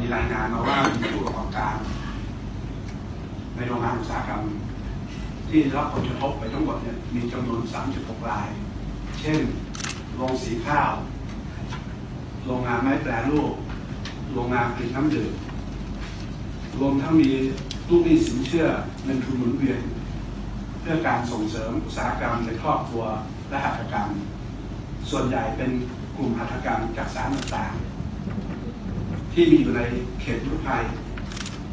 มีรายงานมาว่ามีผู้ประกอบการในโรงงานอุตสาหกรรมที่รับผลกระทบไปทั้งหมดเนี่ยมีจำนวน 36 รายเช่นโรงสีข้าวโรงงานไม้แปรรูปโรงงานผลิตน้ำดื่มรวมทั้งมีลูกหนี้สินเชื่อเงินทุนหมุนเวียนเพื่อการส่งเสริมอุตสาหกรรมในครอบครัวและหัตถกรรมส่วนใหญ่เป็นกลุ่มหัตถกรรมจากสารต่างๆที่มีอยู่ในเขตทุกภัย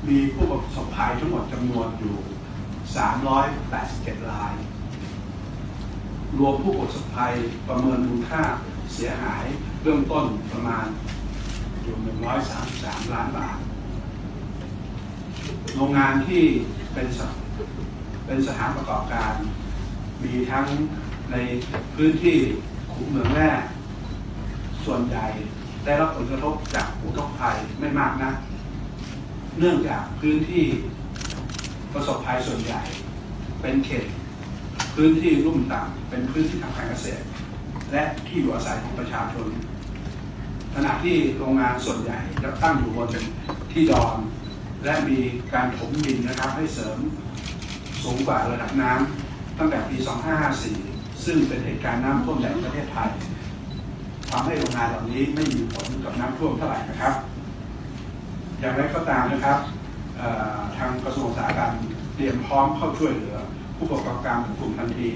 มีผู้ประสบภัยทั้งหมดจำนวนอยู่387 รายรวมผู้ประสบภัยประเมินมูลค่าเสียหายเบื้องต้นประมาณอยู่133 ล้านบาทโรงงานที่เป็นสถานประกอบการมีทั้งในพื้นที่ขุมเมืองแร่ส่วนใหญ่ได้รับผลกระทบจากอุทกภัยไม่มากนะเนื่องจากพื้นที่ประสบภัยส่วนใหญ่เป็นเขตพื้นที่ลุ่มต่ำเป็นพื้นที่ทำการเกษตรและที่อยู่อาศัยของประชาชนขณะที่โรงงานส่วนใหญ่จะตั้งอยู่บนที่ดอนและมีการถมดินนะครับให้เสริมสูงกว่าระดับน้ำตั้งแต่ปี 2554 ซึ่งเป็นเหตุการณ์น้ำท่วมใหญ่ในประเทศไทยทำให้โรงงานเหล่านี้ไม่มีผลกับน้ำท่วมเท่าไหร่นะครับอย่างไรก็ตามนะครับทางกระทรวงอุตสาหกรรมเตรียมพร้อมเข้าช่วยเหลือผู้ประกอบการทุกกลุ่มทันที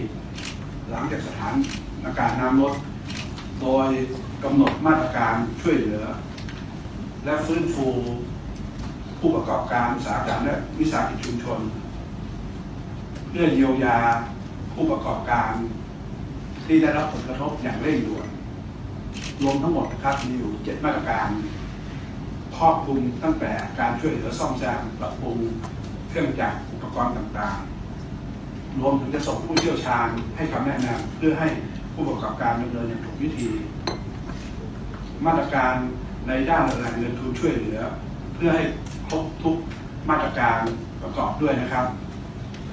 หลังจากสถานการณ์น้ำลดโดยกำหนดมาตรการช่วยเหลือและฟื้นฟูผู้ประกอบการอุตสาหกรรมและวิสาหกิจชุมชนเพื่อเยียวยาผู้ประกอบการที่ได้รับผลกระทบอย่างเร่งด่วนรวมทั้งหมดนะครับมีอยู่7มาตรการครอบคลุมตั้งแต่การช่วยเหลือซ่อมแซมปรับปรุงเครื่องจักรอุปกรณ์ต่างๆรวมถึงจะส่งผู้เชี่ยวชาญให้คำแนะนำเพื่อให้ผู้ประกอบการดำเนินอย่างถูกวิธีมาตรการในด้านแหล่งเงินทุนช่วยเหลือเพื่อให้ครบทุกมาตรการประกอบด้วยนะครับ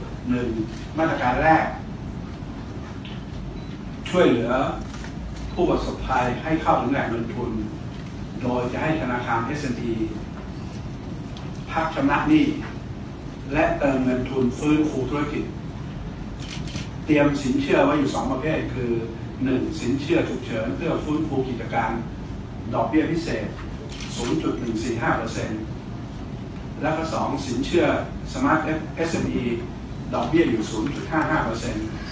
1มาตรการแรกช่วยเหลือผู้ประสบภัยให้เข้าถึงแหล่งเงินทุนโดยจะให้ธนาคาร S&P พักชำระหนี้และเติมเงินทุนฟื้นฟูธุรกิจเตรียมสินเชื่อไว้อยู่2ประเภทคือ 1. สินเชื่อฉุกเฉินเพื่อฟื้นฟูกิจการดอกเบี้ยพิเศษ 0.145% และก็ 2. สินเชื่อ Smart SME ดอกเบี้ยอยู่ 0.55%